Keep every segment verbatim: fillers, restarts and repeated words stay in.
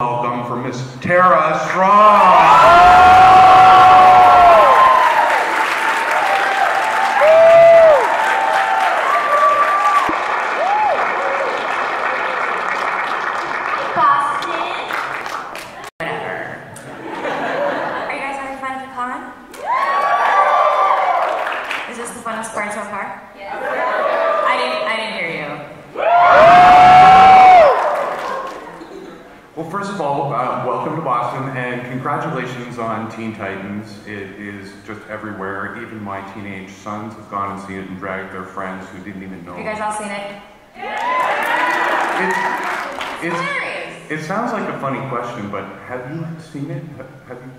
Welcome from Miss Tara Strong! Boston? Whatever. Are you guys having fun at the con? Is this the funnest part so far? Yes. I didn't, I didn't hear you. Well, first of all, uh, welcome to Boston, and congratulations on Teen Titans. It is just everywhere. Even my teenage sons have gone and seen it and dragged their friends who didn't even know. Have you guys all seen it? Yeah! It's, it's, it's, it sounds like a funny question, but have you seen it? Have you?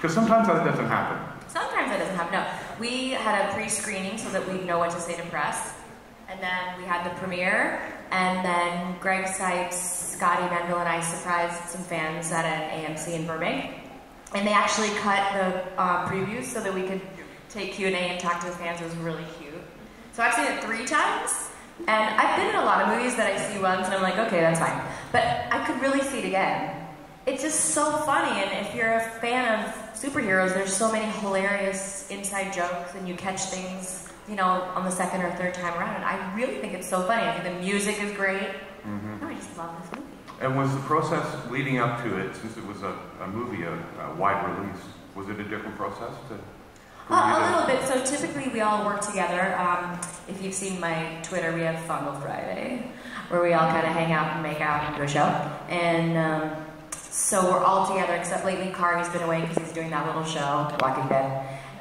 Because sometimes that doesn't happen. Sometimes that doesn't happen, no. We had a pre-screening so that we know what to say to press. And then we had the premiere, and then Greg Sykes, Scotty Mendel, and I surprised some fans at an A M C in Burbank. And they actually cut the uh, previews so that we could take Q and A and talk to the fans. It was really cute. So I've seen it three times, and I've been in a lot of movies that I see once, and I'm like, okay, that's fine. But I could really see it again. It's just so funny, and if you're a fan of superheroes, there's so many hilarious inside jokes, and you catch things, you know, on the second or third time around. And I really think it's so funny. I think the music is great. Mm-hmm. No, I just love this movie. And was the process leading up to it, since it was a, a movie, a, a wide release, was it a different process? To uh, a little bit. So typically we all work together. Um, if you've seen my Twitter, we have Fungal Friday, where we all kind of hang out and make out and do a show. And um, so we're all together, except lately Kari's been away because he's doing that little show, Walking Dead.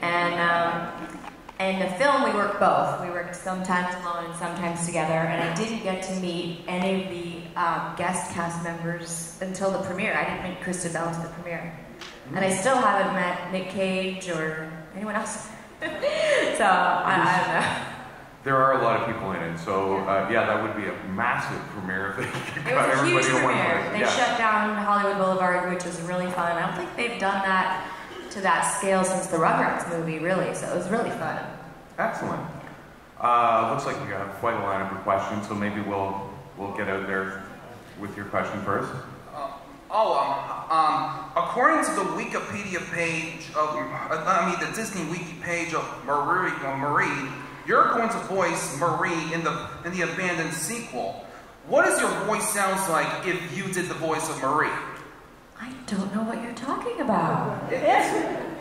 And, um... And the film, we worked both. We worked sometimes alone and sometimes together, and I didn't get to meet any of the um, guest cast members until the premiere. I didn't meet Krista Bell to the premiere. And I still haven't met Nick Cage or anyone else. so, I, I don't know. There are a lot of people in it, so uh, yeah, that would be a massive premiere if they got everybody in one place. They yeah. shut down Hollywood Boulevard, which was really fun. I don't think they've done that to that scale since the Rugrats movie, really, so it was really fun. Excellent. Uh, looks like we got quite a lineup of questions, so maybe we'll we'll get out there with your question first. Uh, oh, um, um, according to the Wikipedia page of, uh, I mean, the Disney Wiki page of Marie, uh, Marie, you're going to voice Marie in the in the abandoned sequel. What does your voice sound like if you did the voice of Marie? I don't know what you're talking about. Yes.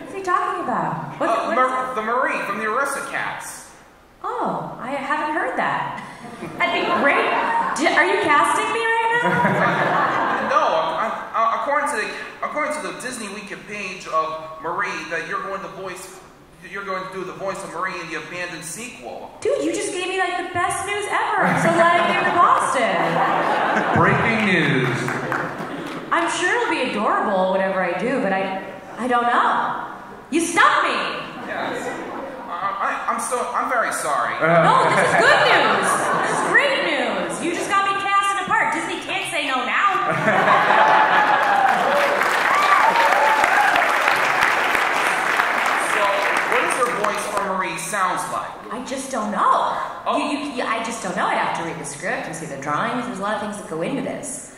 What's he talking about? What, uh, what Mar the Marie from the Aristocats. Oh, I haven't heard that. That'd be great. Did, are you casting me right now? No. I, I, according to the according to the Disney Wiki page of Marie, that you're going to voice you're going to do the voice of Marie in the abandoned sequel. Dude, you just gave me like the best news ever. I'm so glad I came to Boston. Breaking news. I'm sure it'll be adorable, whatever I do, but I, I don't know. You stumped me. Yes. Uh, I, I'm so, I'm very sorry. Uh, no, this is good news. This is great news. You just got me cast in a part. Disney can't say no now. So, what does your voice for Marie sounds like? I just don't know. Oh. You, you, you, I just don't know. I'd have to read the script and see the drawings. There's a lot of things that go into this.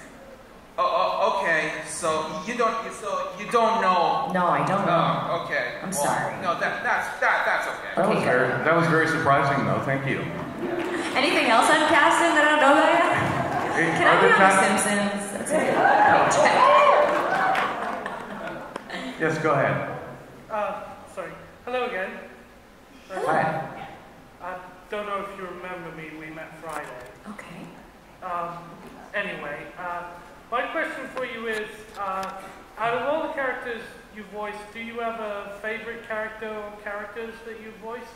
Oh, okay. So you don't. So you don't know. No, I don't know. Oh, okay. I'm well, sorry. No, that that's that that's okay. That okay, was good. very that was very surprising, though. Thank you. Anything else I'm casting that I don't know that yet? Hey, Can I be on The Simpsons? That's okay. Check. Yes, go ahead. Uh, sorry. Hello again. Hello. Hi. I don't know if you remember me. We met Friday. Okay. Um. Anyway. Uh. My question for you is, uh, out of all the characters you voiced, do you have a favorite character or characters that you voiced?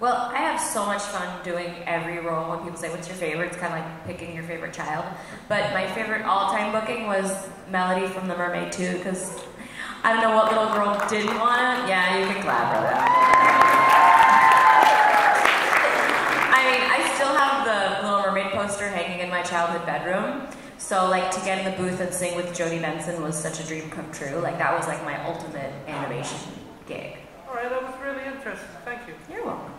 Well, I have so much fun doing every role. When people say, what's your favorite? It's kind of like picking your favorite child. But my favorite all-time booking was Melody from the Mermaid two, because I don't know what little girl didn't want to. Yeah, you can clap for that. I mean, I still have the Little Mermaid poster hanging in my childhood bedroom. So, like, to get in the booth and sing with Jodie Benson was such a dream come true. Like, that was, like, my ultimate animation gig. All right, that was really interesting. Thank you. You're welcome.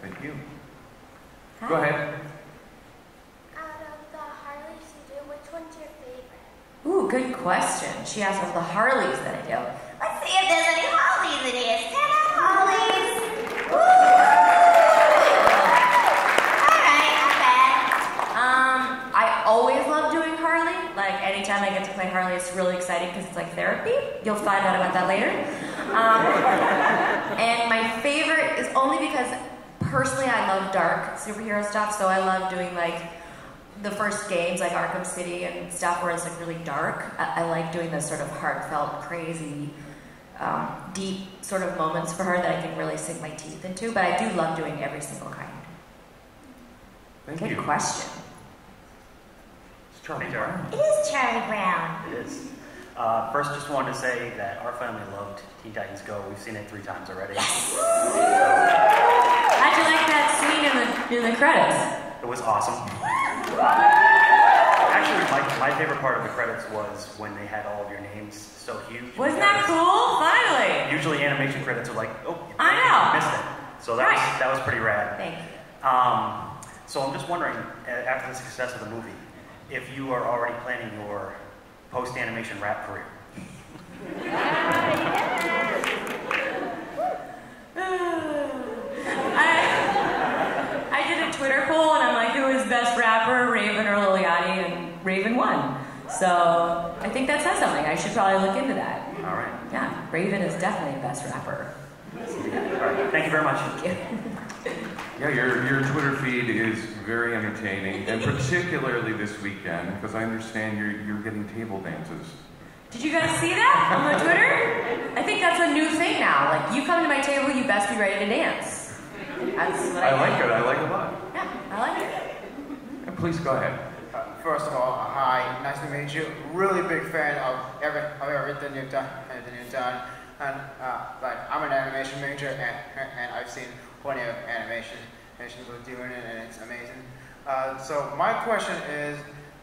Thank you. Hi. Go ahead. Out of the Harleys you do, which one's your favorite? Ooh, Ooh, good question. She asked of the Harleys that I do. Let's see if there's any Harleys in here. Stand up, Harleys! Woo! All right, not bad. Um, I always love doing Harley. Like, anytime I get to play Harley, it's really exciting because it's like therapy. You'll find out about that later. Um, and my favorite is only because, personally, I love dark superhero stuff, so I love doing, like, the first games, like Arkham City and stuff, where it's like really dark. I, I like doing those sort of heartfelt, crazy, um, deep sort of moments for her that I can really sink my teeth into. But I do love doing every single kind. Thank Good you. question. It's Charlie Brown. It is Charlie Brown. It is. Uh, first, just wanted to say that our family loved Teen Titans Go. We've seen it three times already. Yes. How'd you like that scene in the in the credits? It was awesome. Actually, my, my favorite part of the credits was when they had all of your names so huge. Wasn't that cool? Finally! Usually animation credits are like, oh, I know. You missed it. So that, right. was, that was pretty rad. Thank you. Um, so I'm just wondering, after the success of the movie, if you are already planning your post-animation rap career. I, I did a Twitter poll and I'm like, who is best rapper, Raven or Lil Yachty, and Raven won. So I think that says something. I should probably look into that. All right. Yeah, Raven is definitely best rapper. All right. Thank you very much. Thank you. Yeah, your, your Twitter feed is very entertaining, and particularly this weekend, because I understand you're, you're getting table dances. Did you guys see that on my Twitter? I think that's a new thing now. Like, you come to my table, you best be ready to dance. That's what I, I like it. I like it a lot. Yeah, I like it. And please go ahead. Uh, first of all, hi. Nice to meet you. Really big fan of every of everything you've done. Everything you've done. And uh, like, I'm an animation major, and and I've seen plenty of animation animations with doing it, and it's amazing. Uh, so my question is,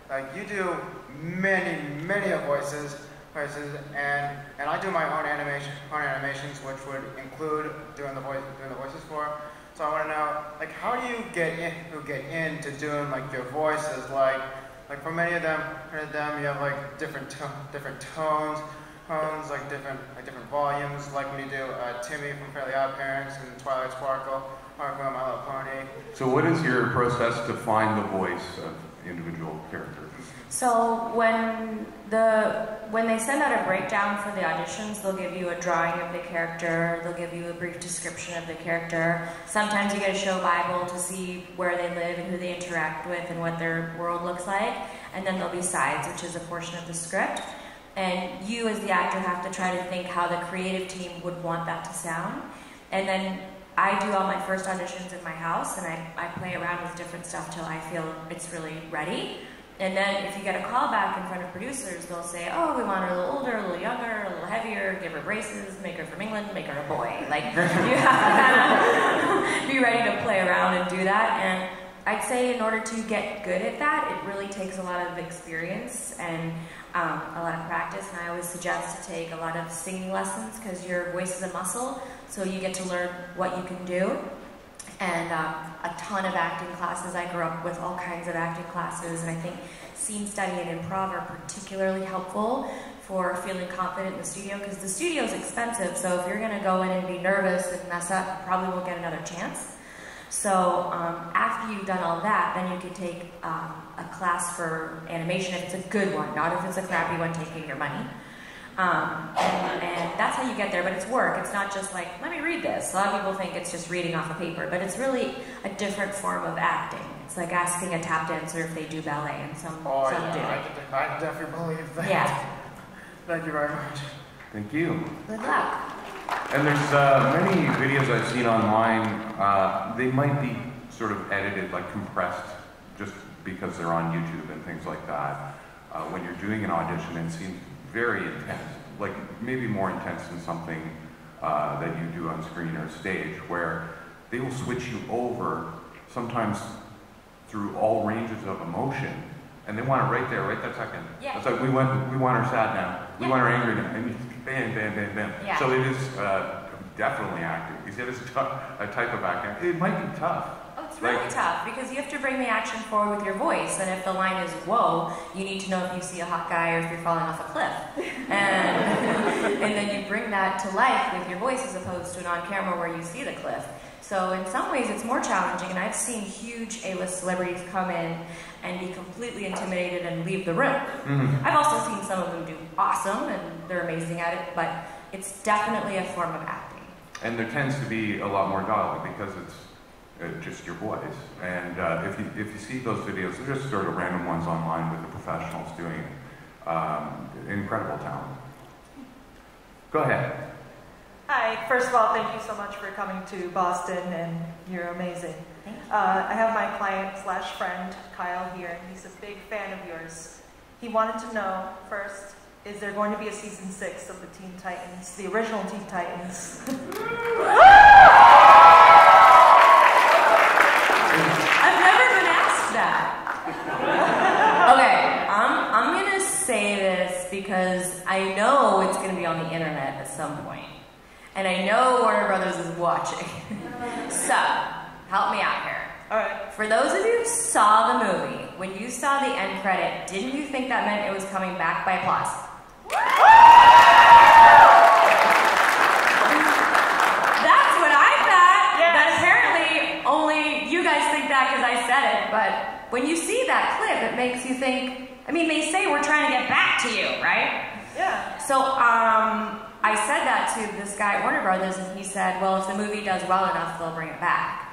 like, you do many many of voices. Places, and and I do my own animation, own animations, which would include doing the voice, doing the voices for. So I want to know, like, how do you get in, who get into doing like your voices? Like, like for many of them, many of them, you have like different to, different tones, tones, like different, like different volumes. Like when you do uh, Timmy from Fairly Odd Parents and Twilight Sparkle, Sparkle and My Little Pony. So what is your process to find the voice of individual characters? So when the when they send out a breakdown for the auditions, they'll give you a drawing of the character, they'll give you a brief description of the character. Sometimes you get a show Bible to see where they live and who they interact with and what their world looks like. And then there'll be sides, which is a portion of the script. And you as the actor have to try to think how the creative team would want that to sound. And then I do all my first auditions in my house, and I, I play around with different stuff till I feel it's really ready. And then if you get a call back in front of producers, they'll say, oh, we want her a little older, a little younger, a little heavier, give her braces, make her from England, make her a boy. Like, you have to be ready to play around and do that. And I'd say in order to get good at that, it really takes a lot of experience and um, a lot of practice. And I always suggest to take a lot of singing lessons because your voice is a muscle, so you get to learn what you can do. And um, a ton of acting classes. I grew up with all kinds of acting classes, and I think scene study and improv are particularly helpful for feeling confident in the studio, because the studio is expensive, so if you're going to go in and be nervous and mess up, you probably won't get another chance. So um, after you've done all that, then you can take um, a class for animation if it's a good one, not if it's a crappy one taking your money. Um, and, and that's how you get there, but it's work. It's not just like, let me read this. A lot of people think it's just reading off a paper, but it's really a different form of acting. It's like asking a tap dancer if they do ballet, and some, oh, some yeah, do it. I, I definitely believe that. Yeah. Thank you very much. Thank you. Good luck. And there's uh, many videos I've seen online. Uh, they might be sort of edited, like compressed, just because they're on YouTube and things like that. Uh, when you're doing an audition, and seems very intense, like maybe more intense than something uh, that you do on screen or stage, where they will switch you over, sometimes through all ranges of emotion, and they want it right there, right that second. Yeah. It's like, we want, we want her sad now, we yeah. want her angry now, and bam, bam, bam, bam. Yeah. So it is uh, definitely acting. Is it a, tough, a type of acting? It might be tough. It's really like, tough because you have to bring the action forward with your voice, and if the line is whoa, you need to know if you see a hot guy or if you're falling off a cliff. And, and then you bring that to life with your voice as opposed to an on-camera where you see the cliff. So in some ways it's more challenging, and I've seen huge A-list celebrities come in and be completely intimidated and leave the room. Mm-hmm. I've also seen some of them do awesome, and they're amazing at it, but it's definitely a form of acting. And there tends to be a lot more dialogue because it's uh, just your voice. And uh, if, you, if you see those videos, they're just sort of random ones online with the professionals doing um, incredible talent. Go ahead. Hi, first of all, thank you so much for coming to Boston, and you're amazing. Thank you. Uh, I have my client slash friend, Kyle, here, and he's a big fan of yours. He wanted to know, first, is there going to be a season six of the Teen Titans, the original Teen Titans? I've never been asked that. Okay, I'm, I'm going to say this because I know it's going to be on the internet at some point. And I know Warner Brothers is watching. So, help me out here. All right. For those of you who saw the movie, when you saw the end credit, didn't you think that meant it was coming back? By applause. That's what I thought. Yes. But apparently only you guys think that because I said it. But when you see that clip, it makes you think, I mean, they say we're trying to get back to you, right? Yeah. So, um... I said that to this guy at Warner Brothers, and he said, well, if the movie does well enough, they'll bring it back.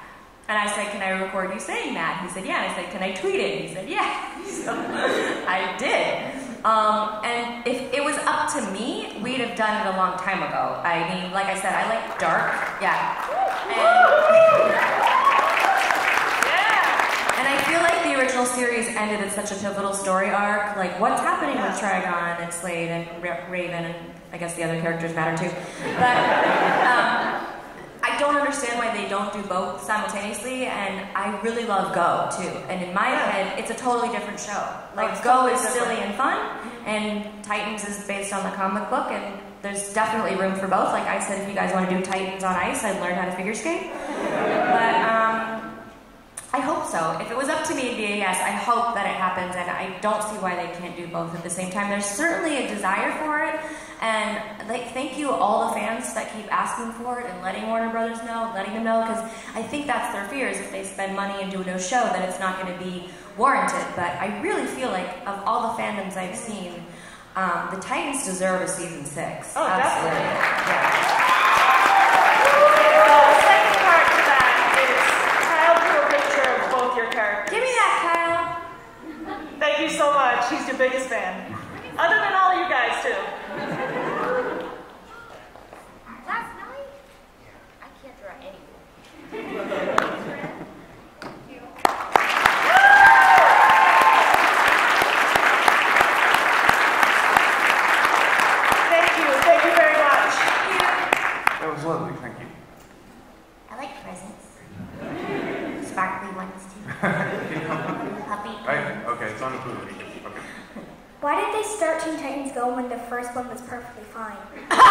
And I said, can I record you saying that? He said, yeah. And I said, can I tweet it? He said, yeah. So I did. Um, and if it was up to me, we'd have done it a long time ago. I mean, like I said, I like dark. Yeah. And, and I feel like the original series ended in such a pivotal story arc. Like, what's happening with Trigon and Slade and Raven and... I guess the other characters matter too. But um, I don't understand why they don't do both simultaneously, and I really love Go too. And in my head, it's a totally different show. Like, oh, Go totally is different. Silly and fun, and Titans is based on the comic book, and there's definitely room for both. Like I said, if you guys want to do Titans on ice, I'd learn how to figure skate. But um, I hope so. If it was up to me, it'd be a yes. I hope that it happens, and I don't see why they can't do both at the same time. There's certainly a desire for it. And like, thank you all the fans that keep asking for it and letting Warner Brothers know, letting them know, because I think that's their fear is if they spend money and do no show that it's not going to be warranted. But I really feel like of all the fandoms I've seen, um, the Titans deserve a season six. Oh, absolutely. Definitely. Yeah. So the second part to that is Kyle drew a picture of both your characters. Give me that, Kyle. Thank you so much. He's your biggest fan. Other than all you guys, too. Last night, I can't draw anymore. Thank you. Thank you. Thank you very much. That was lovely. Thank you. I like presents. Sparkly ones, too. Puppy. Right. Okay, it's on the movie. Okay. Why did they start Teen Titans Go when the first one was perfectly fine? Well.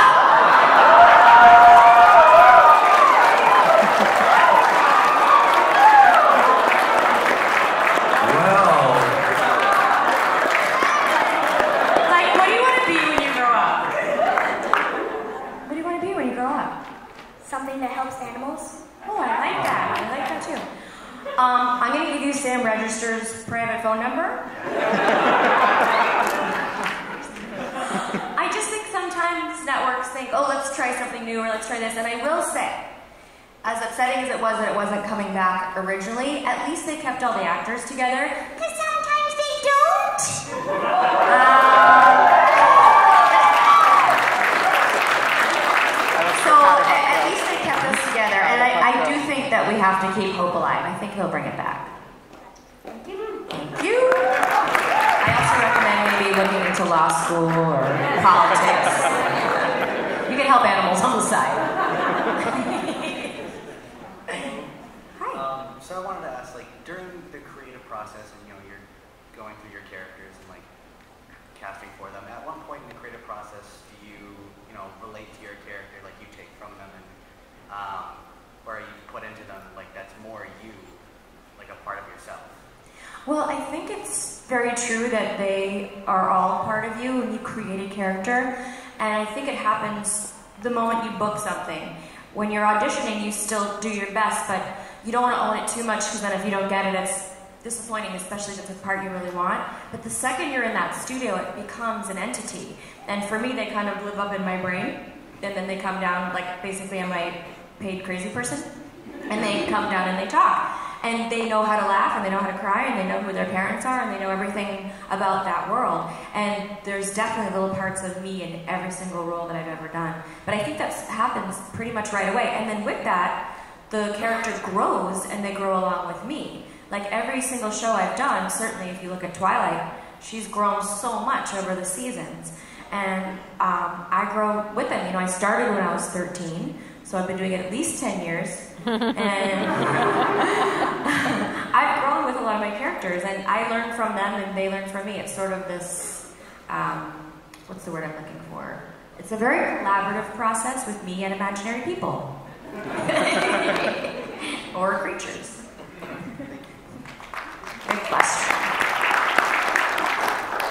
Like, what do you want to be when you grow up? What do you want to be when you grow up? Something that helps animals. Oh, I like that. I like that too. Um, I'm going to give you Sam Register's private phone number. Networks think, oh, let's try something new or let's try this. And I will say, as upsetting as it was that it wasn't coming back originally, at least they kept all the actors together. Because sometimes they don't. um, so at, at least they kept us together. And I, I do think that we have to keep hope alive. I think he'll bring it back. Thank you. Thank you. I also recommend maybe looking into law school or politics. Help animals on the side. Hi. Um, so I wanted to ask, like, during the creative process, and you know, you're going through your characters and like casting for them. At one point in the creative process, do you, you know, relate to your character, like you take from them, and um, or you put into them, like that's more you very true that they are all part of you and you create a character. And I think it happens the moment you book something. When you're auditioning, you still do your best, but you don't want to own it too much, because then if you don't get it, it's disappointing, especially if it's a part you really want. But the second you're in that studio, it becomes an entity. And for me, they kind of live up in my brain, and then they come down, like basically I'm a paid crazy person, and they come down and they talk. And they know how to laugh, and they know how to cry, and they know who their parents are, and they know everything about that world. And there's definitely little parts of me in every single role that I've ever done. But I think that happens pretty much right away. And then with that, the character grows, and they grow along with me. Like every single show I've done, certainly if you look at Twilight, she's grown so much over the seasons. And um, I grow with them. You know, I started when I was thirteen, so I've been doing it at least ten years. And I've grown with a lot of my characters, and I learn from them and they learn from me. It's sort of this, um, what's the word I'm looking for? It's a very collaborative process with me and imaginary people. Or creatures. Great question.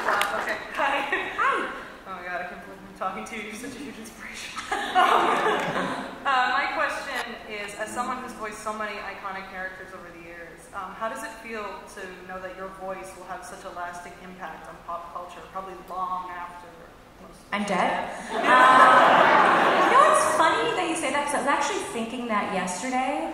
Wow, okay. Hi. Hi. Oh my god, I can't believe I'm talking to you. You're such a huge inspiration. um, Uh, my question is, as someone who's voiced so many iconic characters over the years, um, how does it feel to know that your voice will have such a lasting impact on pop culture, probably long after most I'm dead? um, you know, it's funny that you say that, because I was actually thinking that yesterday.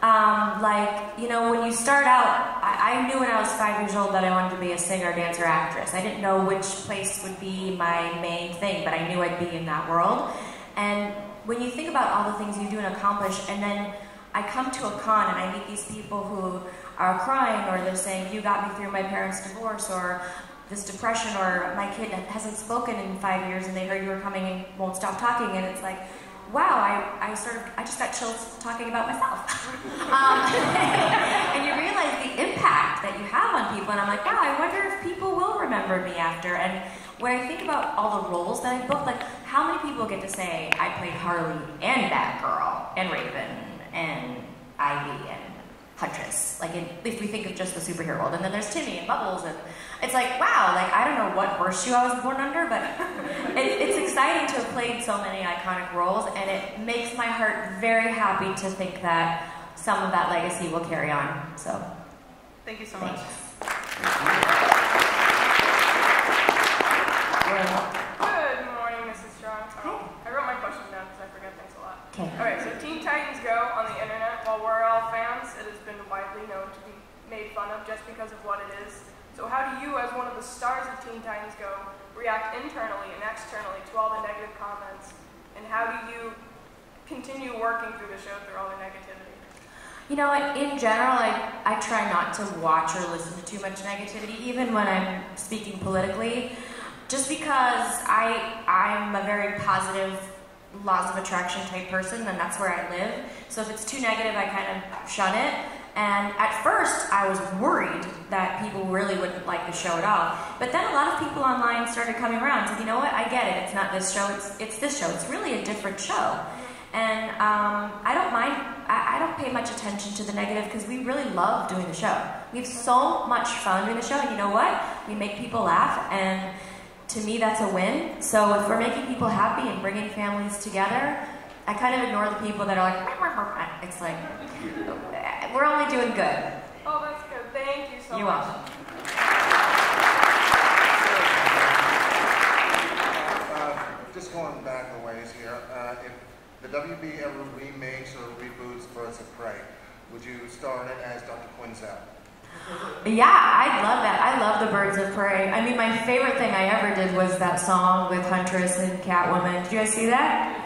Um, like, you know, when you start out, I, I knew when I was five years old that I wanted to be a singer, dancer, actress. I didn't know which place would be my main thing, but I knew I'd be in that world. And when you think about all the things you do and accomplish, and then I come to a con and I meet these people who are crying, or they're saying, you got me through my parents' divorce, or this depression, or my kid hasn't spoken in five years and they heard you were coming and won't stop talking, and it's like, wow, I, I sort of, I just got chills talking about myself. um, and you realize the impact that you have on people, and I'm like, wow, I wonder if people will remember me after. And when I think about all the roles that I booked, like, how many people get to say, I played Harley and Batgirl and Raven and Ivy and Huntress? Like, in, if we think of just the superhero world. And then there's Timmy and Bubbles, and it's like, wow, like, I don't know what horseshoe I was born under, but it, it's exciting to have played so many iconic roles, and it makes my heart very happy to think that some of that legacy will carry on. So, thank you so thanks. much. Good morning, Missus Strong. Oh, I wrote my question down because I forget things a lot. Okay. All right, so Teen Titans Go on the internet. While we're all fans, it has been widely known to be made fun of just because of what it is. So how do you, as one of the stars of Teen Titans Go, react internally and externally to all the negative comments? And how do you continue working through the show through all the negativity? You know, in general, I, I try not to watch or listen to too much negativity, even when I'm speaking politically. Just because I, I'm a very positive laws of attraction type person, and that's where I live. So if it's too negative, I kind of shun it. And at first, I was worried that people really wouldn't like the show at all. But then a lot of people online started coming around and said, you know what, I get it. It's not this show, it's, it's this show. It's really a different show. And um, I don't mind, I, I don't pay much attention to the negative, because we really love doing the show. We have so much fun doing the show, and you know what? We make people laugh, and to me, that's a win. So if we're making people happy and bringing families together, I kind of ignore the people that are like, rah, rah, rah. It's like, we're only doing good. Oh, that's good. Thank you so much. You're welcome. Uh, just going back a ways here, uh, if the W B ever remakes or reboots Birds of Prey, would you star in it as Doctor Quinzel? Yeah, I love that. I love the Birds of Prey. I mean, my favorite thing I ever did was that song with Huntress and Catwoman. Did you guys see that?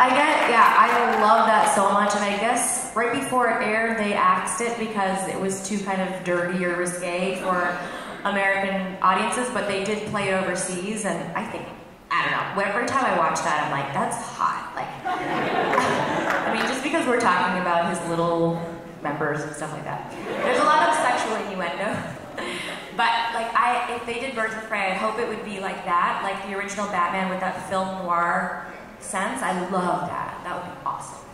I get, yeah, I love that so much. And I guess right before it aired, they axed it because it was too kind of dirty or risque for American audiences, but they did play it overseas, and I think, I don't know, every time I watch that, I'm like, that's hot. Like, I mean, just because we're talking about his little members and stuff like that. There's a lot of sexual innuendo. But like, I, if they did Birds of Prey, I hope it would be like that, like the original Batman with that film noir sense. I love that. That would be awesome.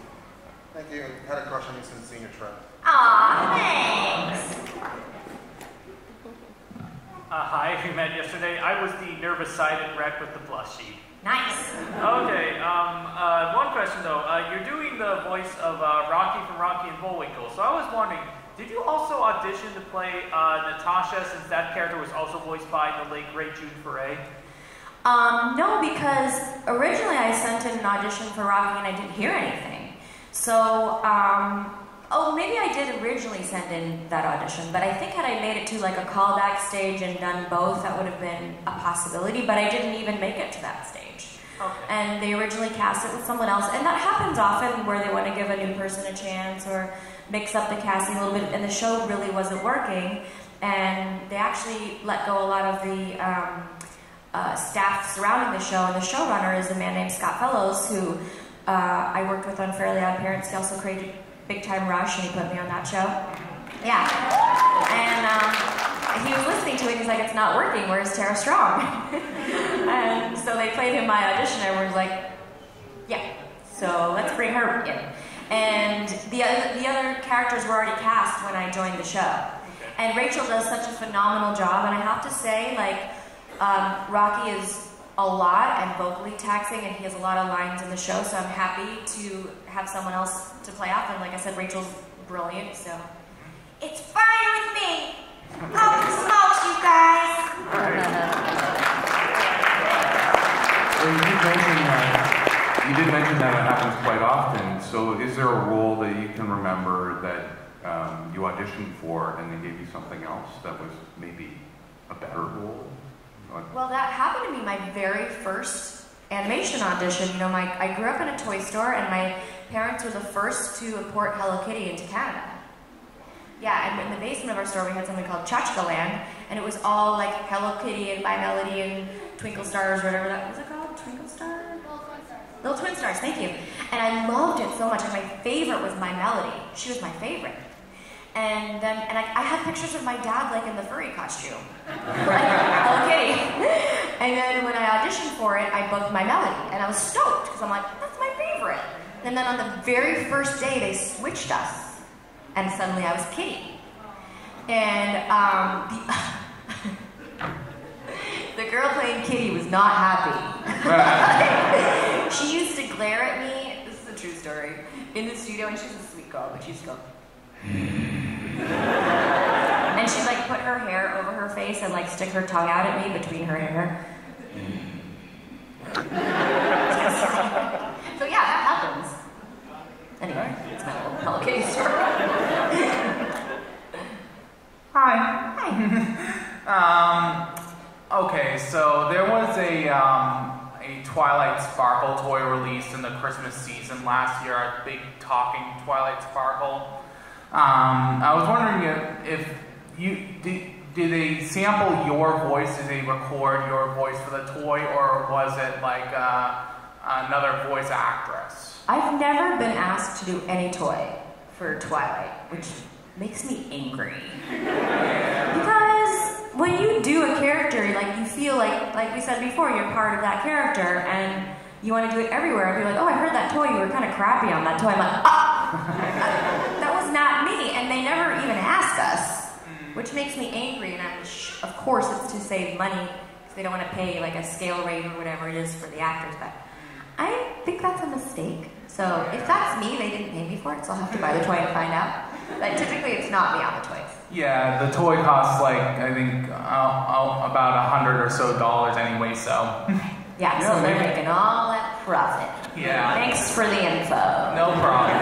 Thank you. I had a crush on you since senior trip. Aw, thanks. Uh, hi, we met yesterday. I was the nervous-sided wreck with the plushie. Nice. Okay, um, uh, one question though. Uh, you're doing the voice of uh, Rocky from Rocky and Bullwinkle, so I was wondering, did you also audition to play uh, Natasha, since that character was also voiced by the late, great Jude Ferret? Um, no, because originally I sent in an audition for Rocky and I didn't hear anything. So, um, oh, maybe I did originally send in that audition, but I think had I made it to like a callback stage and done both, that would have been a possibility, but I didn't even make it to that stage. Okay. And they originally cast it with someone else, and that happens often where they want to give a new person a chance or mix up the casting a little bit, and the show really wasn't working, and they actually let go a lot of the um, uh, staff surrounding the show, and the showrunner is a man named Scott Fellows, who uh, I worked with on Fairly Odd Parents. He also created Big Time Rush, and he put me on that show. Yeah. And, um, he was listening to it, he's like, it's not working, where's Tara Strong? And so they played him my audition, and everyone was like, yeah, so let's bring her in. And the other, the other characters were already cast when I joined the show. Okay. And Rachel does such a phenomenal job, and I have to say, like, um, Rocky is a lot and vocally taxing, and he has a lot of lines in the show, so I'm happy to have someone else to play off. And like I said, Rachel's brilliant, so it's fine with me! I'll smoke you guys! So you mentioned that, you did mention that it happens quite often, so is there a role that you can remember that um, you auditioned for and they gave you something else that was maybe a better role? Like, well, that happened to me my very first animation audition. You know, my, I grew up in a toy store and my parents were the first to import Hello Kitty into Canada. Yeah, and in the basement of our store we had something called Chachka Land, and it was all like Hello Kitty and My Melody and Twinkle Stars, or whatever that was it called? Twinkle Star? Little Twin Stars. Little Twin Stars, thank you. And I loved it so much, and my favorite was My Melody. She was my favorite. And then, and I, I had pictures of my dad like in the furry costume. Like, Hello Kitty. And then when I auditioned for it, I booked My Melody, and I was stoked, because I'm like, that's my favorite. And then on the very first day, they switched us. And suddenly I was Kitty. And um, the, the girl playing Kitty was not happy. She used to glare at me, this is a true story, in the studio, and she's a sweet girl, but she used to go. And she'd like put her hair over her face and like stick her tongue out at me between her hair. So yeah, that happens. Anyway, it's my little Hello Kitty story. Hi. Hi. Um, okay, so there was a, um, a Twilight Sparkle toy released in the Christmas season last year, a big talking Twilight Sparkle. Um, I was wondering if, if you, did, did they sample your voice, did they record your voice for the toy, or was it like uh, another voice actress? I've never been asked to do any toy for Twilight, which makes me angry. Because when you do a character, like you feel like, like we said before, you're part of that character, and you want to do it everywhere. I'd be like, oh, I heard that toy, you were kind of crappy on that toy. I'm like, ah! That was not me, and they never even asked us, which makes me angry, and I'm, of course it's to save money, because they don't want to pay like a scale rate or whatever it is for the actors, but I think that's a mistake. So if that's me, they didn't pay me for it, so I'll have to buy the toy and find out. But typically, it's not me on the toys. Yeah, the toy costs like I think uh, uh, about a hundred or so dollars anyway. So yeah, yeah so maybe. They're making all that profit. Yeah. Thanks for the info. No problem.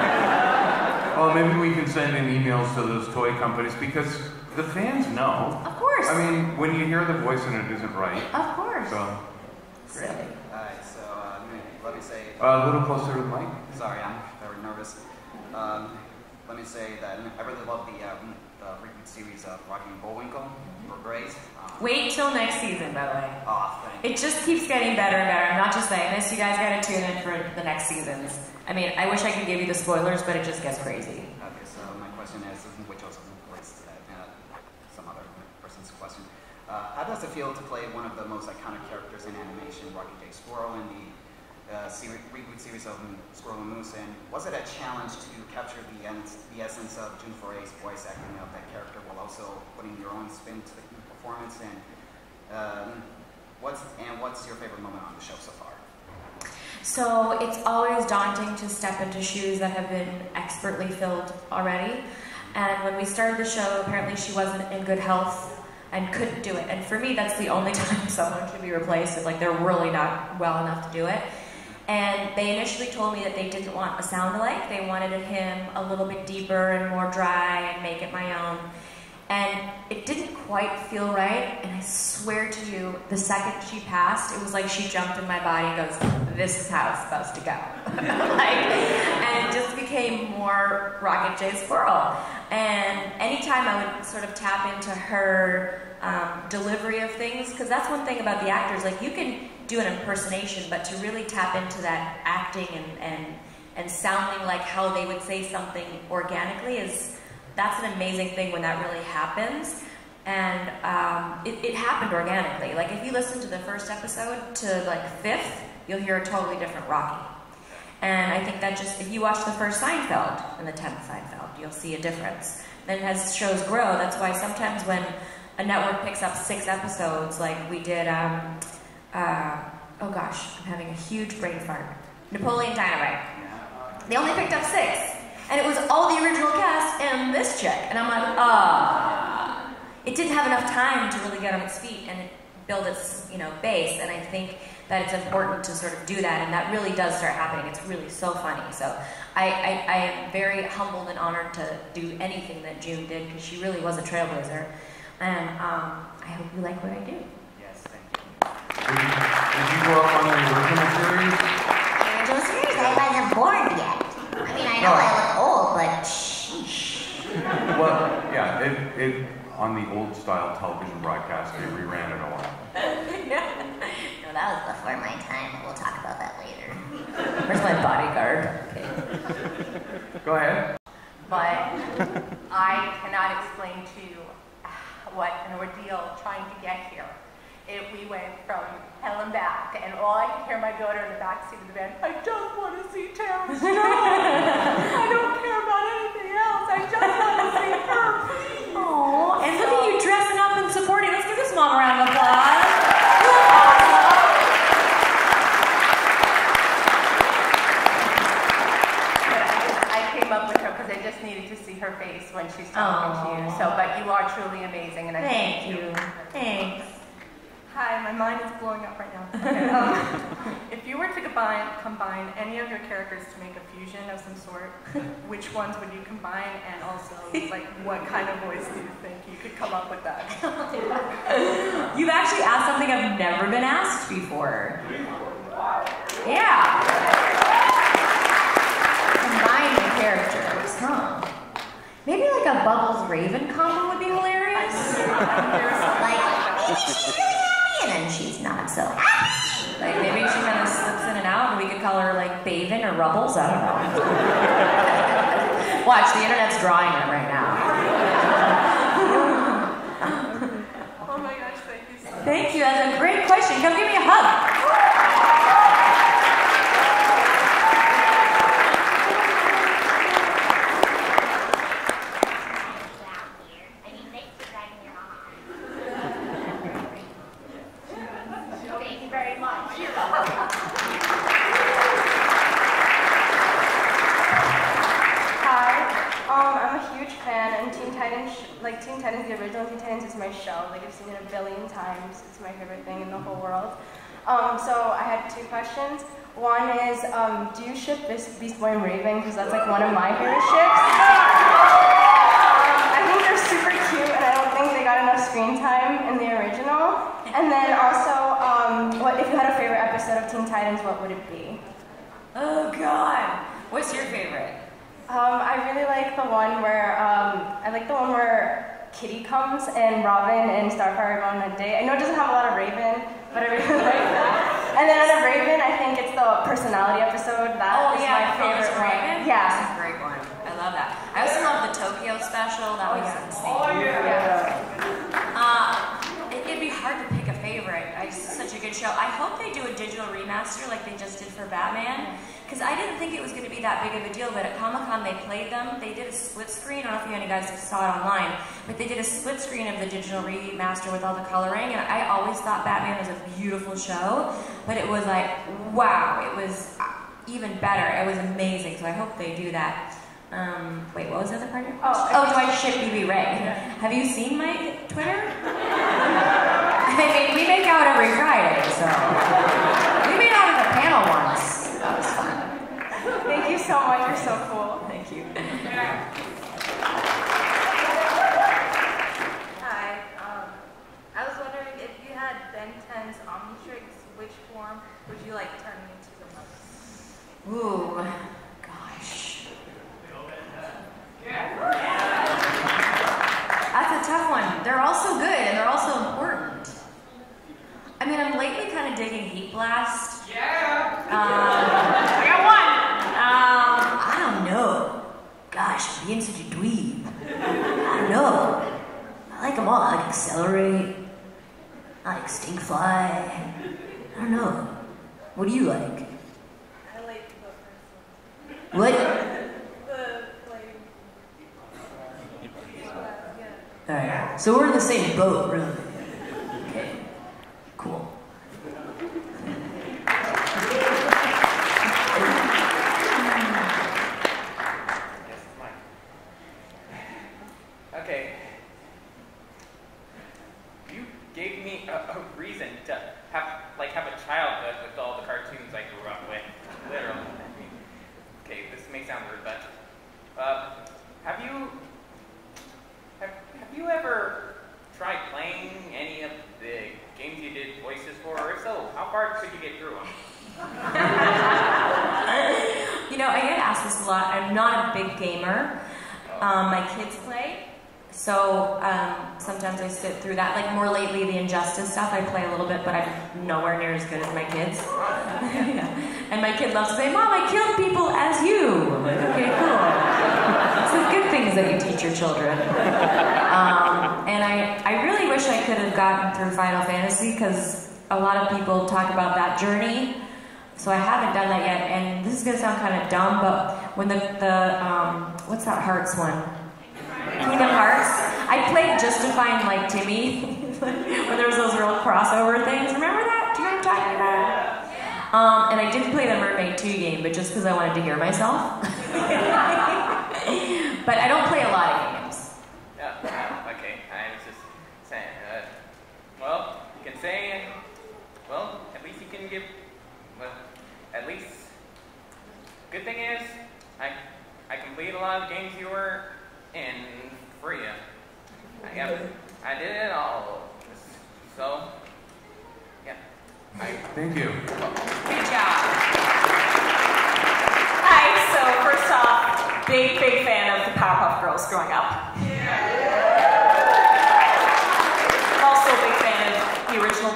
Well, maybe we can send in emails to those toy companies because the fans know. Of course. I mean, when you hear the voice and it isn't right. Of course. So. Great. So. Let me say... Uh, a little closer to the mic. Sorry, I'm very nervous. Um, let me say that I really love the, um, the recent series of Rocky and Bullwinkle. They were great. Um, Wait till next season, by the way. Oh, thank you. It just keeps getting better and better. I'm not just saying this. You guys got to tune in for the next seasons. I mean, I wish I could give you the spoilers, but it just gets crazy. Okay, so my question is, which was uh, some other person's question. Uh, how does it feel to play one of the most iconic characters in animation, Rocky J. Squirrel, in the Uh, series, reboot series of Squirrel and Moose, and was it a challenge to capture the, ends, the essence of June Fourier's voice acting of that character while also putting your own spin to the performance and Um, what's and what's your favorite moment on the show so far? So it's always daunting to step into shoes that have been expertly filled already. And when we started the show, apparently she wasn't in good health and couldn't do it. And for me, that's the only time someone should be replaced, is like they're really not well enough to do it. And they initially told me that they didn't want a sound alike. They wanted him a little bit deeper and more dry and make it my own. And it didn't quite feel right, and I swear to you, the second she passed, it was like she jumped in my body and goes, this is how it's supposed to go. Like, and it just became more Rocket J Squirrel. And anytime I would sort of tap into her um, delivery of things, because that's one thing about the actors, like you can do an impersonation, but to really tap into that acting and, and, and sounding like how they would say something organically is, that's an amazing thing when that really happens. And um, it, it happened organically. Like if you listen to the first episode to like fifth, you'll hear a totally different Rocky. And I think that just, if you watch the first Seinfeld and the tenth Seinfeld, you'll see a difference. And as shows grow, that's why sometimes when a network picks up six episodes, like we did, um, uh, oh gosh, I'm having a huge brain fart. Napoleon Dynamite. They only picked up six. And it was all the original cast and this chick. And I'm like, ah. Oh. It didn't have enough time to really get on its feet and build its, you know, base. And I think that it's important to sort of do that. And that really does start happening. It's really so funny. So I, I, I am very humbled and honored to do anything that June did, because she really was a trailblazer. And um, I hope you like what I do. Yes, thank you. Did you grow up on the original series? The original series? I wasn't born yet. I mean, I know no. I look old, but sheesh. Well, yeah, it, it, on the old-style television broadcast, they reran it a lot. No, that was before my time, but we'll talk about that later. Where's my bodyguard? Okay. Go ahead. But I cannot explain to you what an ordeal trying to get here. It, we went from hell and back, and all I could hear my daughter in the back seat of the van, I don't want to see Tara Strong. I don't care about anything else. I just want to see her. Aww, and so, look at you dressing up and supporting. Let's give this mom a round of applause. I, I came up with her because I just needed to see her face when she's talking Aww. To you. So, but you are truly amazing, and I thank you. you. Thanks. Hi, my mind is blowing up right now. Okay. Um, if you were to combine, combine any of your characters to make a fusion of some sort, which ones would you combine, and also, like, what kind of voice do you think you could come up with that? You've actually asked something I've never been asked before. Yeah. Combine the characters, huh? Maybe, like, a Bubbles-Raven combo would be hilarious. Like, maybe she's really and then she's not, so like maybe she kind of slips in and out, and we could call her like Baven or Rubbles. I don't know. Watch, the internet's drawing it right now. Oh my gosh, thank you so much. Thank you, that's a great question. Come give me a hug. Um, so I had two questions. One is, um, do you ship Beast, Beast Boy and Raven? Because that's like one of my favorite ships. Um, I think they're super cute, and I don't think they got enough screen time in the original. And then also, um, what if you had a favorite episode of Teen Titans, what would it be? Oh God, what's your favorite? Um, I really like the one where, um, I like the one where Kitty comes and Robin and Starfire go on a date. I know it doesn't have a lot of Raven, but I really like that. And then out of Raven, I think it's the personality episode. That oh, is yeah, my favorite one. Yeah, that's a great one. I love that. I also love the Tokyo special. That oh, was yeah. insane. Oh yeah. yeah. Uh, it, it'd be hard to pick a favorite. I was such a good show. I hope they do a digital remaster like they just did for Batman, because I didn't think it was going to be that big of a deal, but at Comic-Con they played them. They did a split screen. I don't know if you any guys saw it online, but they did a split screen of the digital remaster with all the coloring, and I always thought Batman was a beautiful show, but it was like, wow, it was even better. It was amazing, so I hope they do that. Um, wait, what was the other part? Oh, oh, do I ship B B Ray? Yeah. Have you seen my Twitter? I mean, we make out every Friday, so. We made out at the panel once. That was fun. Thank you so much. You're so cool. Thank you. Yeah. Hi. Um, I was wondering if you had Ben ten's Omnitrix, which form would you like turning into the most? Ooh. That's a tough one. They're all so good and they're all so important. I mean, I'm lately kind of digging Heat Blast. Yeah. Um, I got one. Um, I don't know. Gosh, being such a dweeb. I don't know. I like them all. I like Accelerate. I like Stinkfly. I don't know. What do you like? I like the person. What? Alright, so we're in the same boat, really. Okay, cool. Okay. You gave me a, a reason to have, like, have a childhood with all the cartoons I grew up with. Literally. I mean, okay, this may sound weird, but uh, have you? Have you ever tried playing any of the games you did voices for, or if so, how far could you get through them? You know, I get asked this a lot. I'm not a big gamer. Um, my kids play, so um, sometimes I sit through that. Like more lately, the Injustice stuff, I play a little bit, but I'm nowhere near as good as my kids. Yeah. And my kid loves to say, Mom, I killed people as you. I'm like, okay, cool. It's a good thing that you teach your children. Um, and I, I really wish I could have gotten through Final Fantasy because a lot of people talk about that journey, so I haven't done that yet. And this is going to sound kind of dumb, but when the, the um, what's that Hearts one? Kingdom Hearts? I played just to find, like, Timmy, when there was those real crossover things. Remember that? Do you know what I'm talking about? Um, and I did play the Mermaid two game, but just because I wanted to hear myself. But I don't play a lot of games. Well, you can say, well, at least you can give, well, at least, good thing is, I I completed a lot of games you were in for you. I, have, I did it all, so, yeah. I, Thank you. Good job. Hi, so first off, big, big fan of the Powerpuff Girls growing up.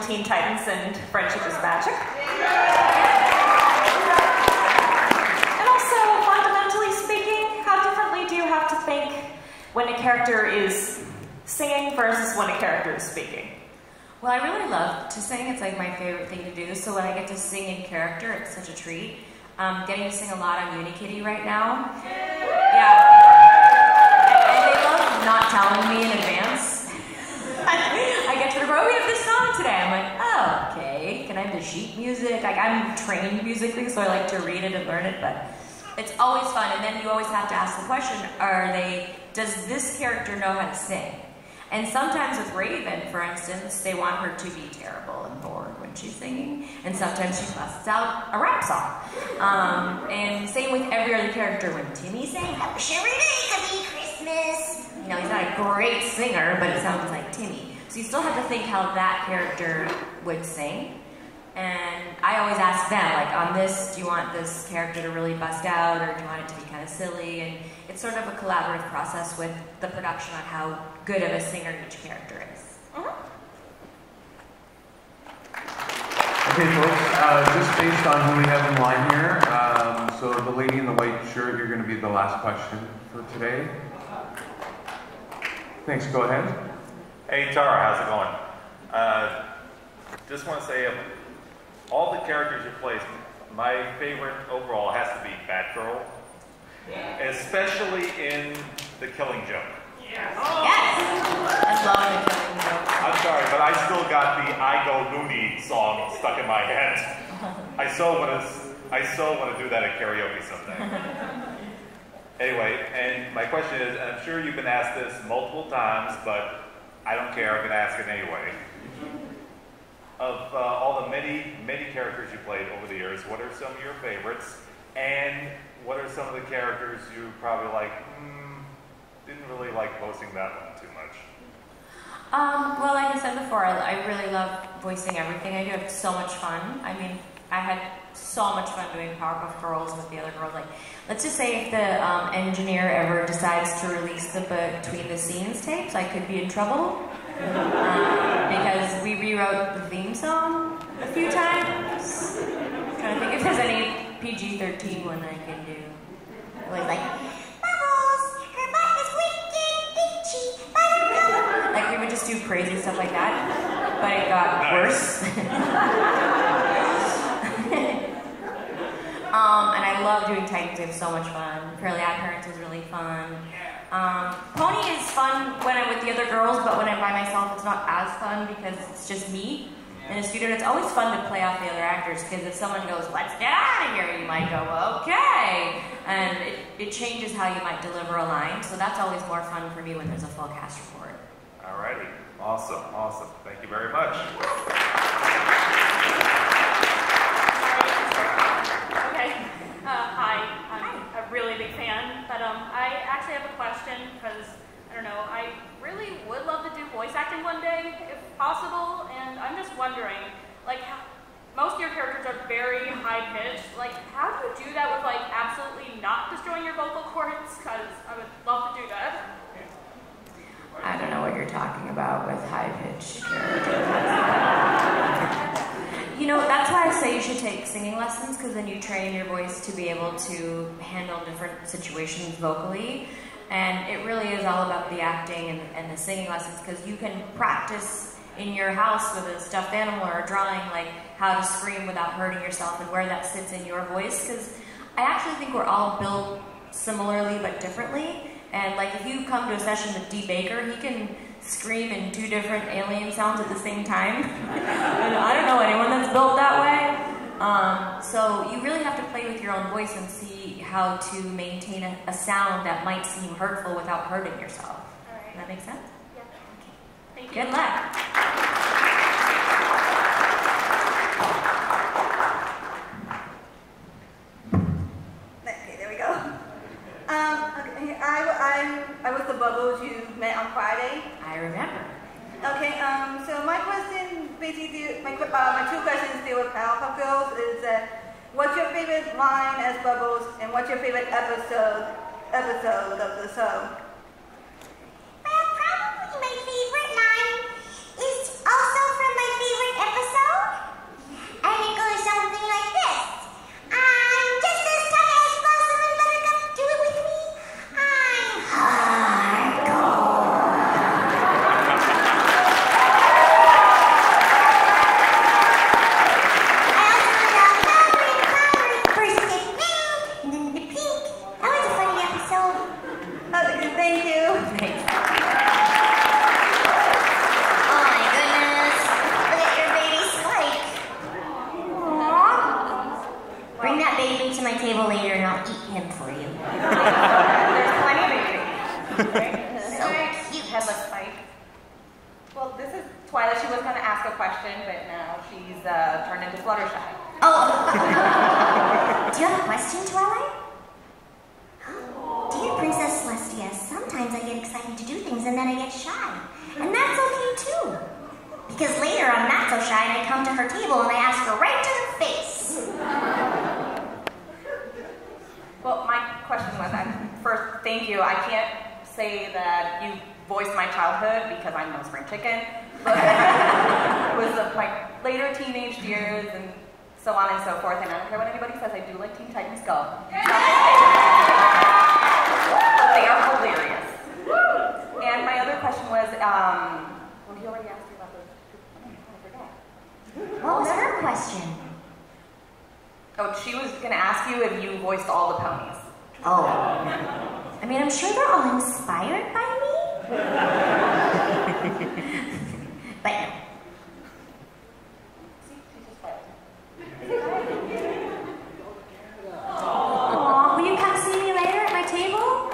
Teen Titans and Friendship is Magic. Yeah. And also, fundamentally speaking, how differently do you have to think when a character is singing versus when a character is speaking? Well, I really love to sing. It's like my favorite thing to do, so when I get to sing in character, it's such a treat. Um, getting to sing a lot on Unikitty right now. Yeah. And they love not telling me in advance. I get to the road, we have this song today. I'm like, oh, okay. Can I have the sheet music? Like, I'm trained musically, so I like to read it and learn it, but it's always fun. And then you always have to ask the question, are they, does this character know how to sing? And sometimes with Raven, for instance, they want her to be terrible and bored when she's singing, and sometimes she busts out a rap song. Um, and same with every other character. When Timmy sang, I wish every day could be Christmas. You know, he's not a great singer, but it sounds like Timmy. So you still have to think how that character would sing. And I always ask them, like, on this, do you want this character to really bust out, or do you want it to be kind of silly? And it's sort of a collaborative process with the production on how good of a singer each character is. Uh-huh. Okay, folks, uh, just based on who we have in line here, um, so the lady in the white shirt, you're going to be the last question for today. Thanks, go ahead. Hey Tara, how's it going? Uh, just want to say, of all the characters you placed, my favorite overall has to be Batgirl, yeah. especially in the Killing Joke. Yes. Oh. Yes. I love the Killing Joke. I'm sorry, but I still got the "I Go Loony" song stuck in my head. I so want to, I so want to do that at karaoke someday. Anyway, and my question is, and I'm sure you've been asked this multiple times, but I don't care, I'm going to ask it anyway. Of uh, all the many, many characters you played over the years, what are some of your favorites? And what are some of the characters you probably like, mm, didn't really like voicing that one too much? Um, well, like I said before, I, I really love voicing everything. I do have so much fun. I mean, I had so much fun doing Powerpuff Girls with the other girls. Like, let's just say if the um, engineer ever decides to release the Between the Scenes tapes, I could be in trouble. Um, because we rewrote the theme song a few times. I'm trying to think if there's any P G thirteen one I can do. It was like, Bubbles, her butt is wicked, bitchy, buttercup. Like, we would just do crazy stuff like that, but it got nice. worse. Um, and I love doing Titans. It's so much fun. Fairly Odd Parents was really fun. Um, Pony is fun when I'm with the other girls, but when I'm by myself, it's not as fun because it's just me. In a studio, it's always fun to play off the other actors because if someone goes, "Let's get out of here," you might go, "Okay," and it, it changes how you might deliver a line. So that's always more fun for me when there's a full cast report. All righty, awesome, awesome. Thank you very much. Really big fan, but um, I actually have a question because I don't know. I really would love to do voice acting one day, if possible, and I'm just wondering, like, how, most of your characters are very high pitched. Like, how do you do that with like absolutely not destroying your vocal cords? Because I would love to do that. I don't know what you're talking about with high pitched characters. You know, that's why I say you should take singing lessons, because then you train your voice to be able to handle different situations vocally. And it really is all about the acting and, and the singing lessons, because you can practice in your house with a stuffed animal or a drawing, like how to scream without hurting yourself and where that sits in your voice. Because I actually think we're all built similarly but differently. And like if you come to a session with Dee Baker, he can scream in two different alien sounds at the same time. I don't know anyone that's built that way. Um, so you really have to play with your own voice and see how to maintain a, a sound that might seem hurtful without hurting yourself. All right. Does that make sense? Yeah. Okay. Thank you. Good luck. Okay, there we go. Um, okay, I, I, I was the Bubbles you met on Friday. I remember. Okay, um, so my question, basically, my, uh, my two questions deal with Powerpuff Girls is that uh, what's your favorite line as Bubbles, and what's your favorite episode, episode of the show? Well, probably my favorite line is also from my favorite episode, and it goes something like this. I'm just as tough as Blossom and Buttercup, do it with me. I'm hard. Twilight, she was going to ask a question, but now she's uh, turned into Fluttershy. Oh! Do you have a question, Twilight? Huh? Dear Princess Celestia, sometimes I get excited to do things and then I get shy. And that's okay, too. Because later I'm not so shy and I come to her table and I ask her right to the face. Well, my question was, I'm, first, thank you. I can't say that you voiced my childhood because I'm no spring chicken. Was of my later teenage years and so on and so forth, and I don't care what anybody says, I do like Teen Titans Go. But they are hilarious. And my other question was, um, well, he already asked me about those. I forgot. question. Oh, she was going to ask you if you voiced all the ponies. Oh. I mean, I'm sure they're all inspired by me. But no. Aw, will you come see me later at my table?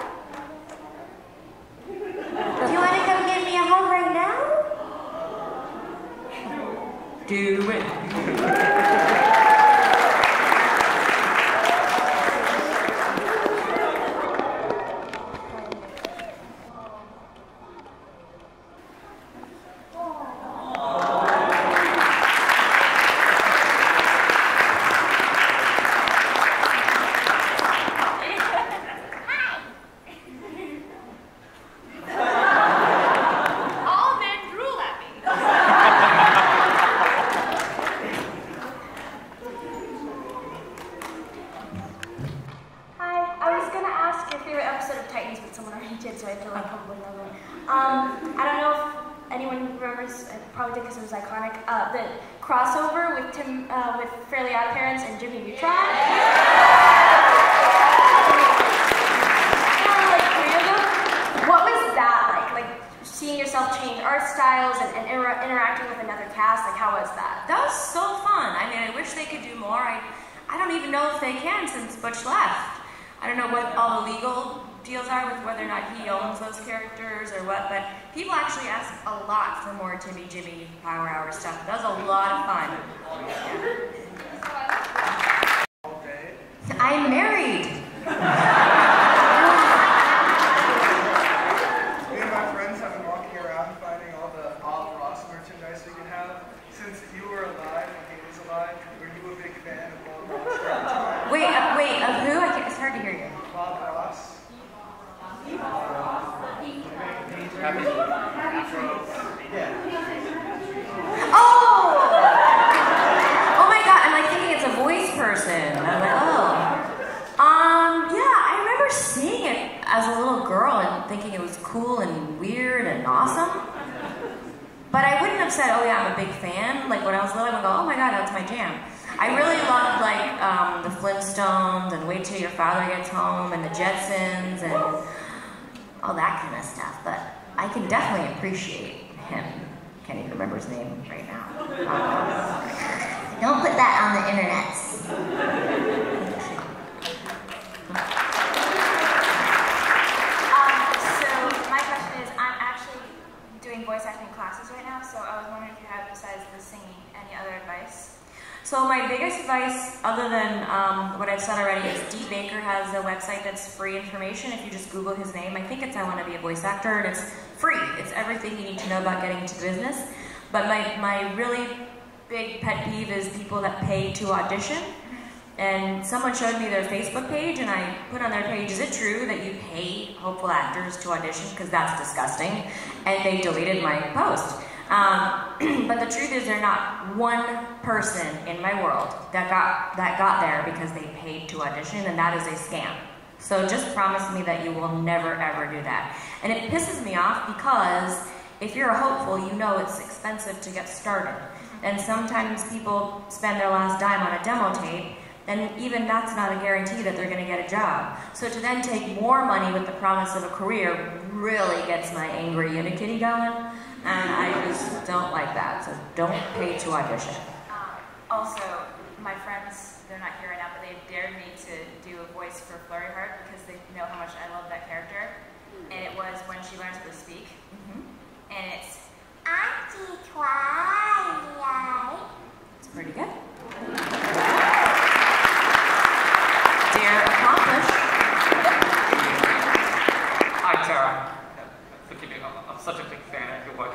Do you want to come give me a hug right now? Do it. About getting into business, but my, my really big pet peeve is people that pay to audition. And someone showed me their Facebook page, and I put on their page, is it true that you pay hopeful actors to audition? Because that's disgusting. And they deleted my post. Um, but the truth is, there's not one person in my world that got that got there because they paid to audition, and that is a scam. So just promise me that you will never ever do that. And it pisses me off because if you're a hopeful, you know it's expensive to get started. And sometimes people spend their last dime on a demo tape, and even that's not a guarantee that they're gonna get a job. So to then take more money with the promise of a career really gets my angry Unikitty going, and I just don't like that, so don't pay to audition. Um, also, my friends, they're not here right now, but they dared me to do a voice for Flurry Heart because they know how much I love that character, and it was when she learns to speak. And it's Auntie Twilight. It's pretty good. Dear accomplished. Hi, Tara. Forgive me, I'm, I'm such a big fan of your work.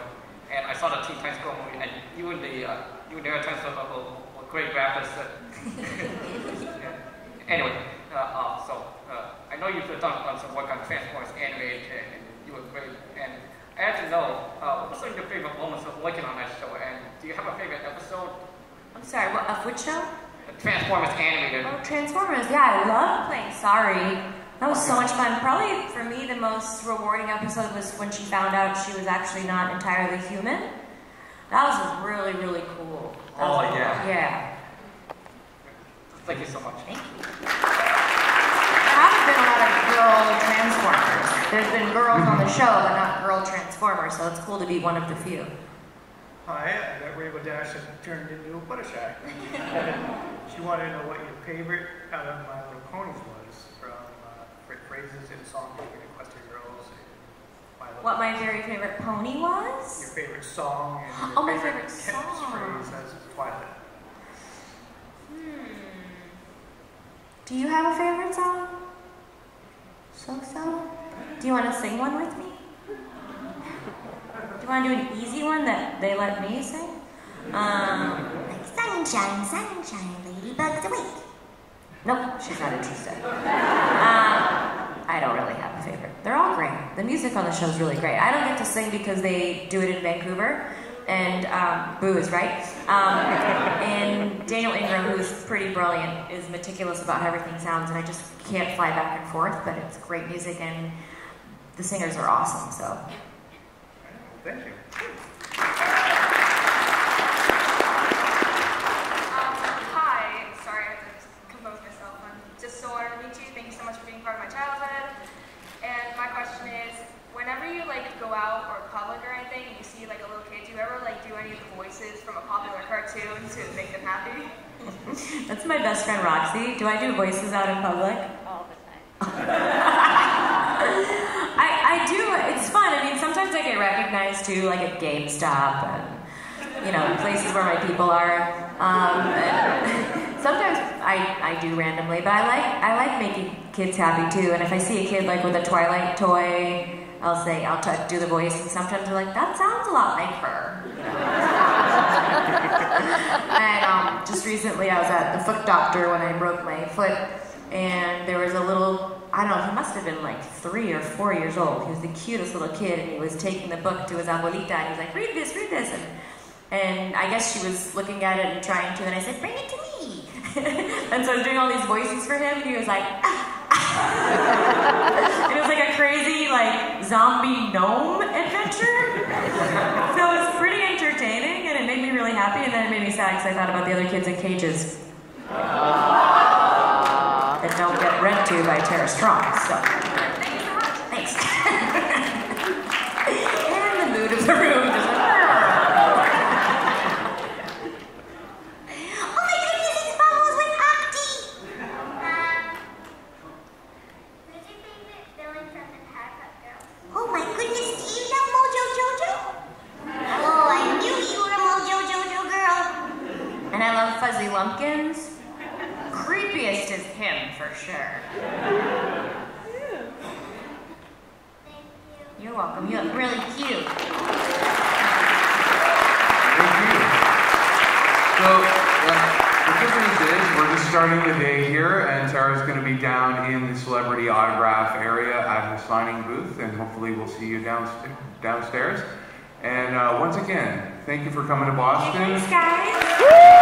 And I saw the Teen Titans Go movie, and you and the uh, you and the Titans Go were, were great rappers. Anyway, uh, uh, so uh, I know you've done some work on Transformers anime, and you were great. And I have to know, uh, what's your favorite moments of working on that show, and do you have a favorite episode? I'm sorry, what, of which show? Transformers animated. Oh, Transformers, yeah, I loved playing Sorry. That was so much fun. Probably, for me, the most rewarding episode was when she found out she was actually not entirely human. That was really, really cool. That oh, was, yeah. Yeah. Thank you so much. Thank you. There haven't been a lot of girl Transformers. There's been girls on the show, but not girl Transformers, so it's cool to be one of the few. Oh yeah, that Rainbow Dash has turned into a buttershy. She wanted to know what your favorite out of My Little Ponies was, from uh, phrases in song that you requested girls. My Little what Pony. My very favorite pony was? Your favorite song. And your oh, favorite my favorite song. Phrase as Twilight. Hmm. Do you have a favorite song? So so. Do you want to sing one with me? Do you want to do an easy one that they let me sing? Um, like, sunshine, sunshine, ladybug's awake. Nope, she's not interested. um, I don't really have a favorite. They're all great. The music on the show is really great. I don't get to sing because they do it in Vancouver. And um, Booze, right? Um, and Daniel Ingram, who's pretty brilliant, is meticulous about how everything sounds, and I just can't fly back and forth, but it's great music, and the singers are awesome, so. Thank you. Um, hi. Sorry, I have to compose myself. I'm just so honored to meet you. Thank you so much for being part of my childhood. And my question is, whenever you like go out or public or anything and you see like a little kid, do you ever like do any of the voices from a popular cartoon to make them happy? That's my best friend Roxy. Do I do voices out in public? All the time. I, I do, it's fun. I mean, sometimes I get recognized too, like at GameStop and, you know, places where my people are. Um, sometimes I, I do randomly, but I like, I like making kids happy too. And if I see a kid like with a Twilight toy, I'll say, I'll t do the voice. And sometimes they're like, that sounds a lot like her. And um, just recently I was at the foot doctor when I broke my foot, and there was a little, I don't know, he must have been like three or four years old. He was the cutest little kid, and he was taking the book to his abuelita, and he was like, read this, read this. And, and I guess she was looking at it and trying to, and I said, bring it to me. And so I was doing all these voices for him, and he was like, ah, ah. It was like a crazy, like, zombie gnome adventure. So it was pretty entertaining, and it made me really happy, and then it made me sad because I thought about the other kids in cages. That don't get read to by Tara Strong. So. Thank you so much. Thanks. And the mood of the room just like, oh my goodness, it's Bubbles with Octi! Um, what is your favorite villain from the Powerpuff Girls? Oh my goodness, do you know Mojo Jojo? Oh, I knew you were a Mojo Jojo girl. And I love Fuzzy Lumpkins. Creepiest is him, for sure. Thank you. You're welcome. You look really cute. Thank you. So, uh, the good news is we're just starting the day here, and Tara's going to be down in the celebrity autograph area at her signing booth, and hopefully we'll see you downstairs. downstairs. And uh, once again, thank you for coming to Boston. Thanks, guys. Woo!